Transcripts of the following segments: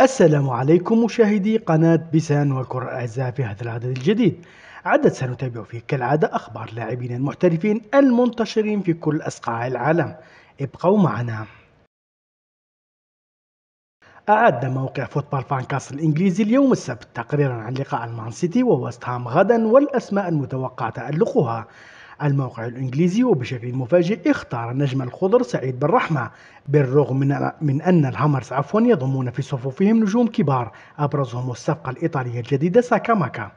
السلام عليكم مشاهدي قناة بيسان والكرة الأعزاء. في هذا العدد الجديد سنتابع فيه كالعادة أخبار لاعبين المحترفين المنتشرين في كل أصقاع العالم. ابقوا معنا. أعد موقع فوتبول فانكاست الإنجليزي اليوم السبت تقريرا عن لقاء المان سيتي ووست هام غدا والأسماء المتوقع تألقها. الموقع الإنجليزي وبشكل مفاجئ اختار النجم الخضر سعيد بنرحمة بالرغم من أن الهامرز يضمون في صفوفهم نجوم كبار أبرزهم الصفقة الإيطالية الجديدة ساكاماكا.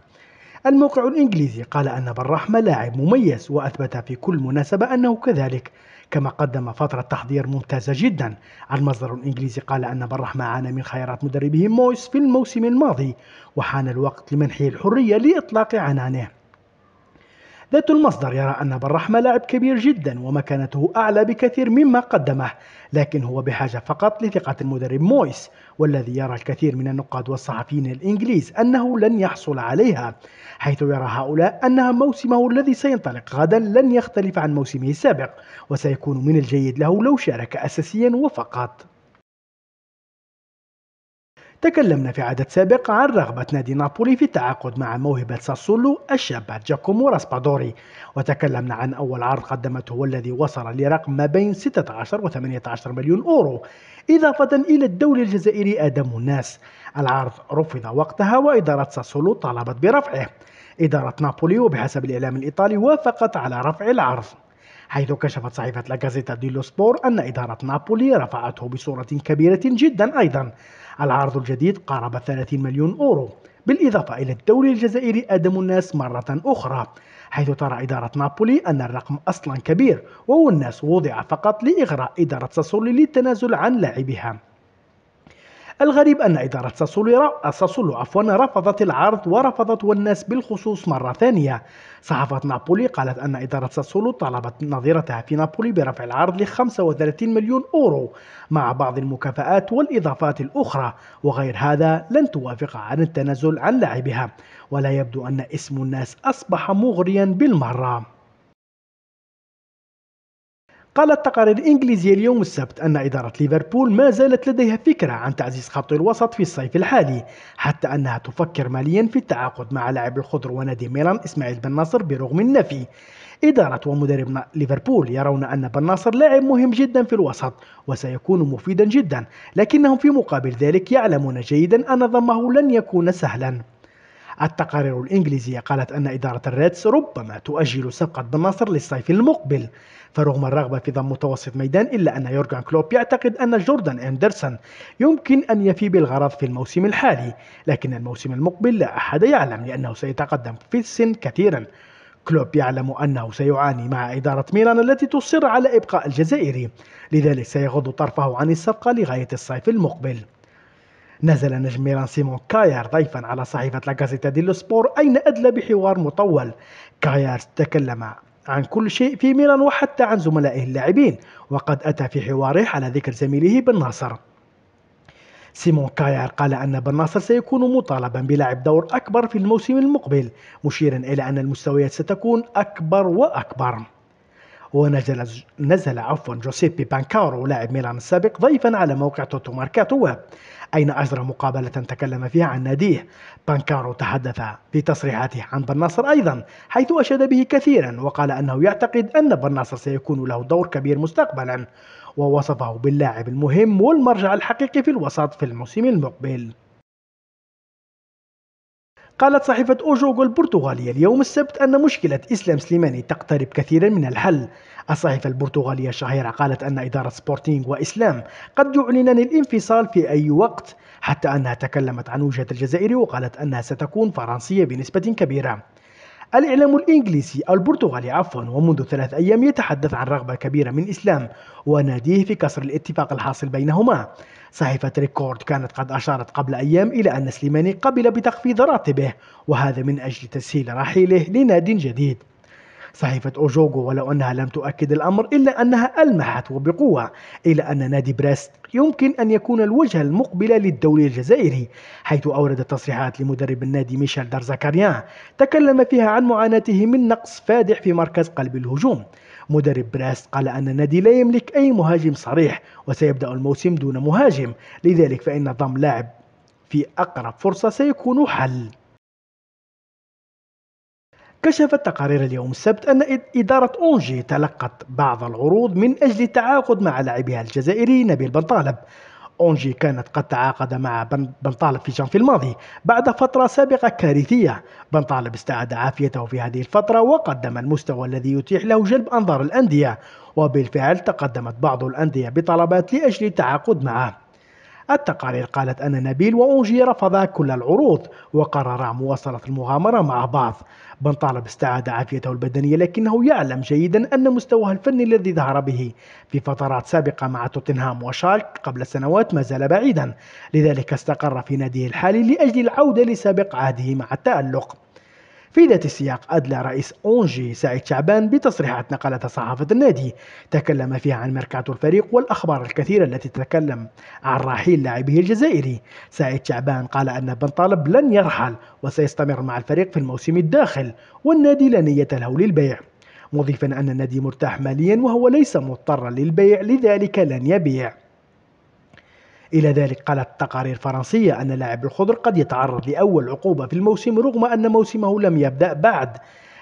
الموقع الإنجليزي قال أن بنرحمة لاعب مميز وأثبت في كل مناسبة أنه كذلك، كما قدم فترة تحضير ممتازة جدا. المصدر الإنجليزي قال أن بنرحمة عانى من خيارات مدربه مويس في الموسم الماضي وحان الوقت لمنحه الحرية لإطلاق عنانه. ذات المصدر يرى أن بنرحمة لاعب كبير جدا ومكانته أعلى بكثير مما قدمه، لكن هو بحاجة فقط لثقة المدرب مويس، والذي يرى الكثير من النقاد والصحفيين الإنجليز أنه لن يحصل عليها، حيث يرى هؤلاء أن موسمه الذي سينطلق غدا لن يختلف عن موسمه السابق، وسيكون من الجيد له لو شارك أساسيا وفقط. تكلمنا في عدد سابق عن رغبة نادي نابولي في التعاقد مع موهبة ساسولو الشابة جاكومو راسبادوري، وتكلمنا عن أول عرض قدمته والذي وصل لرقم ما بين 16 و 18 مليون أورو إضافة إلى الدولي الجزائري آدم أوناس. العرض رفض وقتها وإدارة ساسولو طالبت برفعه. إدارة نابولي وبحسب الإعلام الإيطالي وافقت على رفع العرض، حيث كشفت صحيفة لا غازيتا ديلو سبور أن إدارة نابولي رفعته بصورة كبيرة جدا. أيضا العرض الجديد قارب 30 مليون أورو بالإضافة إلى الدولي الجزائري آدم أوناس مرة أخرى، حيث ترى إدارة نابولي أن الرقم أصلا كبير والناس وضع فقط لإغراء إدارة ساسولو للتنازل عن لاعبها. الغريب أن إدارة ساسولو رفضت العرض ورفضت والناس بالخصوص مرة ثانية. صحافة نابولي قالت أن إدارة ساسولو طالبت نظيرتها في نابولي برفع العرض ل 35 مليون أورو مع بعض المكافآت والإضافات الأخرى، وغير هذا لن توافق عن التنازل عن لاعبها، ولا يبدو أن اسم الناس أصبح مغريا بالمرة. قال التقارير الإنجليزية اليوم السبت أن إدارة ليفربول ما زالت لديها فكرة عن تعزيز خط الوسط في الصيف الحالي، حتى أنها تفكر ماليا في التعاقد مع لاعب الخضر ونادي ميلان إسماعيل بناصر برغم النفي. إدارة ومدرب ليفربول يرون أن بناصر لاعب مهم جدا في الوسط وسيكون مفيدا جدا، لكنهم في مقابل ذلك يعلمون جيدا أن ضمه لن يكون سهلا. التقارير الإنجليزية قالت أن إدارة الريدز ربما تؤجل صفقة بناصر للصيف المقبل، فرغم الرغبة في ضم متوسط ميدان إلا أن يورغن كلوب يعتقد أن جوردان هندرسون يمكن أن يفي بالغرض في الموسم الحالي، لكن الموسم المقبل لا أحد يعلم لأنه سيتقدم في السن كثيرا. كلوب يعلم أنه سيعاني مع إدارة ميلان التي تصر على إبقاء الجزائري، لذلك سيغض طرفه عن الصفقة لغاية الصيف المقبل. نزل نجم ميلان سيمون كاير ضيفا على صحيفة لا غازيتا ديلو سبور أين أدلى بحوار مطول. كاير تكلم عن كل شيء في ميلان وحتى عن زملائه اللاعبين، وقد أتى في حواره على ذكر زميله بناصر. سيمون كاير قال أن بناصر سيكون مطالبا بلعب دور أكبر في الموسم المقبل، مشيرا إلى أن المستويات ستكون أكبر وأكبر. ونزل جوسيبي بانكارو لاعب ميلان السابق ضيفا على موقع توتومركاتوب أين أجرى مقابلة تكلم فيها عن ناديه. بانكارو تحدث في تصريحاته عن بناصر أيضا، حيث أشاد به كثيرا وقال أنه يعتقد أن بناصر سيكون له دور كبير مستقبلا، ووصفه باللاعب المهم والمرجع الحقيقي في الوسط في الموسم المقبل. قالت صحيفة أوجوغو البرتغالية اليوم السبت أن مشكلة إسلام سليماني تقترب كثيرا من الحل. الصحيفة البرتغالية الشهيرة قالت أن إدارة سبورتينغ وإسلام قد يعلنان الانفصال في أي وقت، حتى أنها تكلمت عن وجهة الجزائر وقالت أنها ستكون فرنسية بنسبة كبيرة. الإعلام الإنجليزي البرتغالي ومنذ 3 أيام يتحدث عن رغبة كبيرة من إسلام وناديه في كسر الاتفاق الحاصل بينهما. صحيفة ريكورد كانت قد أشارت قبل أيام إلى أن سليماني قبل بتخفيض راتبه، وهذا من أجل تسهيل رحيله لناد جديد. صحيفة أوجوغو ولو أنها لم تؤكد الأمر إلا أنها ألمحت وبقوة إلى أن نادي بريست يمكن أن يكون الوجهة المقبلة للدوري الجزائري، حيث أوردت تصريحات لمدرب النادي ميشيل داز زكاريا تكلم فيها عن معاناته من نقص فادح في مركز قلب الهجوم. مدرب بريست قال أن النادي لا يملك أي مهاجم صريح وسيبدأ الموسم دون مهاجم، لذلك فإن ضم لاعب في أقرب فرصة سيكون حل. كشفت تقارير اليوم السبت أن إدارة أونجي تلقت بعض العروض من أجل التعاقد مع لاعبها الجزائري نبيل بنطالب. أونجي كانت قد تعاقد مع بنطالب في جانفي الماضي بعد فترة سابقة كارثية. بنطالب استعاد عافيته في هذه الفترة وقدم المستوى الذي يتيح له جلب أنظار الأندية، وبالفعل تقدمت بعض الأندية بطلبات لأجل التعاقد معه. التقارير قالت أن نبيل وأونجي رفضا كل العروض وقررا مواصلة المغامرة مع بعض. بنطالب استعاد عافيته البدنية لكنه يعلم جيدا أن مستواه الفني الذي ظهر به في فترات سابقة مع توتنهام وشالك قبل سنوات ما زال بعيدا، لذلك استقر في ناديه الحالي لأجل العودة لسابق عهده مع التألق. في ذات السياق أدلى رئيس أونجي سعيد شعبان بتصريحات نقلتها صحافة النادي، تكلم فيها عن ميركاتو الفريق والأخبار الكثيرة التي تتكلم عن رحيل لاعبه الجزائري. سعيد شعبان قال أن بنطالب لن يرحل وسيستمر مع الفريق في الموسم الداخل والنادي لا نية له للبيع، مضيفا أن النادي مرتاح ماليا وهو ليس مضطرا للبيع لذلك لن يبيع. إلى ذلك قالت تقارير فرنسية أن لاعب الخضر قد يتعرض لأول عقوبة في الموسم رغم أن موسمه لم يبدأ بعد.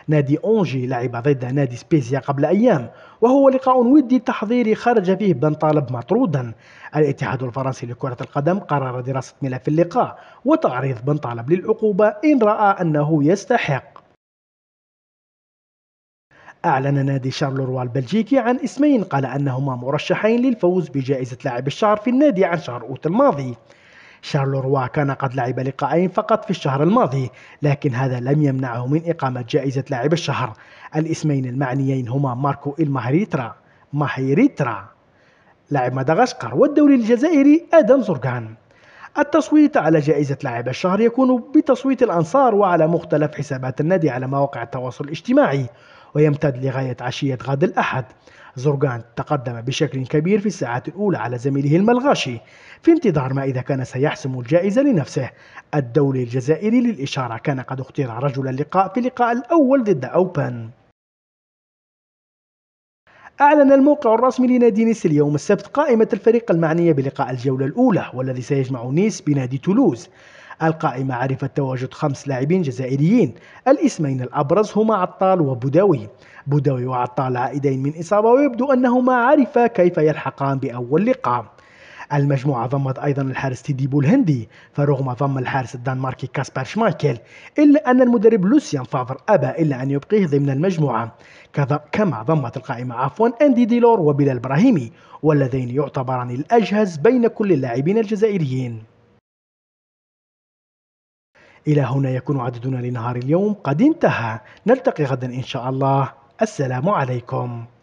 نادي أونجي لعب ضد نادي سبيزيا قبل أيام وهو لقاء ودي تحضيري خرج فيه بنطالب مطرودا. الاتحاد الفرنسي لكرة القدم قرر دراسة ملف اللقاء وتعريض بنطالب للعقوبة إن رأى أنه يستحق. أعلن نادي شارلروا البلجيكي عن اسمين قال أنهما مرشحين للفوز بجائزة لاعب الشهر في النادي عن شهر أوت الماضي. شارلروا كان قد لعب لقاءين فقط في الشهر الماضي، لكن هذا لم يمنعه من إقامة جائزة لاعب الشهر. الاسمين المعنيين هما ماركو الماهيريترا لاعب مدغشقر والدولي الجزائري آدم زرقان. التصويت على جائزة لاعب الشهر يكون بتصويت الأنصار وعلى مختلف حسابات النادي على مواقع التواصل الاجتماعي ويمتد لغاية عشية غد الأحد. زرقان تقدم بشكل كبير في الساعات الأولى على زميله الملغاشي في انتظار ما إذا كان سيحسم الجائزة لنفسه. الدولي الجزائري للإشارة كان قد اختير رجل اللقاء في اللقاء الأول ضد أوبن. أعلن الموقع الرسمي لنادي نيس اليوم السبت قائمة الفريق المعنية بلقاء الجولة الأولى والذي سيجمع نيس بنادي تولوز. القائمة عرفت تواجد 5 لاعبين جزائريين، الاسمين الأبرز هما عطال وبوداوي. بوداوي وعطال عائدين من إصابة ويبدو أنهما عرفا كيف يلحقان بأول لقاء. المجموعة ضمت أيضا الحارس تيديبو الهندي، فرغم ضم الحارس الدنماركي كاسبر شمايكل إلا أن المدرب لوسيان فافر أبى إلا أن يبقيه ضمن المجموعة. كما ضمت القائمة أندي ديلور وبلال إبراهيمي واللذين يعتبران الأجهز بين كل اللاعبين الجزائريين. إلى هنا يكون عددنا لنهار اليوم قد انتهى، نلتقي غدا إن شاء الله، السلام عليكم.